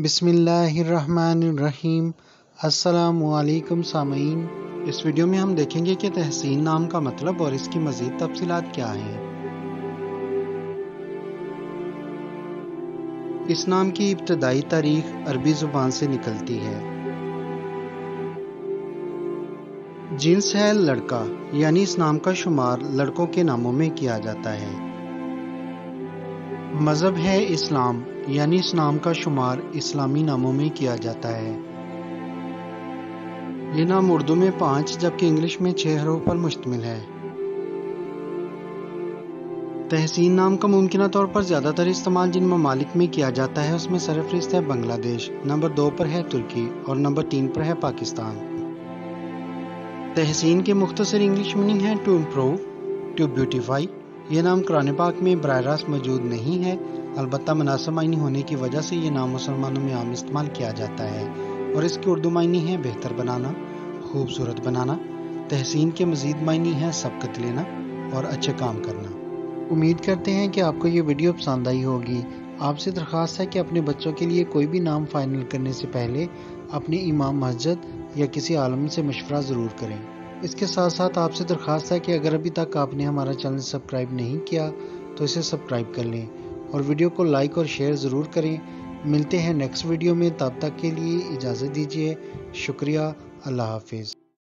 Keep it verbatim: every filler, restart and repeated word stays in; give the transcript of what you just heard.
बिस्मिल्लाहिर्रहमानिर्रहीम। अस्सलामुअलैकुम सामीन। इस वीडियो में हम देखेंगे कि तहसीन नाम का मतलब और इसकी मज़ीद तफसीलात क्या हैं। इस नाम की इब्तदाई तारीख अरबी ज़ुबान से निकलती है। जिन्स है लड़का, यानी इस नाम का शुमार लड़कों के नामों में किया जाता है। मज़हब है इस्लाम, यानी इस नाम का शुमार इस्लामी नामों में किया जाता है। ये नाम उर्दू में पाँच जबकि इंग्लिश में छः हरों पर मुश्तमिल है। तहसीन नाम का मुमकिना तौर पर ज़्यादातर इस्तेमाल जिन ममालिक में किया जाता है उसमें सरफहरिस्त है बांग्लादेश, नंबर दो पर है तुर्की और नंबर तीन पर है पाकिस्तान। तहसीन के मुख्तसर इंग्लिश मीनिंग है टू इम्प्रूव, टू ब्यूटीफाई। यह नाम कुरान पाक में बराह रास्त मौजूद नहीं है, अलबत्ता मुनासिब मायनी होने की वजह से यह नाम मुसलमानों में आम इस्तेमाल किया जाता है और इसकी उर्दू मायनी है बेहतर बनाना, खूबसूरत बनाना। तहसीन के मज़ीद मायनी है सबकत लेना और अच्छे काम करना। उम्मीद करते हैं कि आपको ये वीडियो पसंद आई होगी। आपसे दरख्वास्त है कि अपने बच्चों के लिए कोई भी नाम फ़ाइनल करने से पहले अपने इमाम मस्जिद या किसी आलिम से मशवरा ज़रूर करें। इसके साथ साथ आपसे दरख्वास्त है कि अगर अभी तक आपने हमारा चैनल सब्सक्राइब नहीं किया तो इसे सब्सक्राइब कर लें और वीडियो को लाइक और शेयर ज़रूर करें। मिलते हैं नेक्स्ट वीडियो में, तब तक के लिए इजाज़त दीजिए। शुक्रिया, अल्लाह हाफिज़।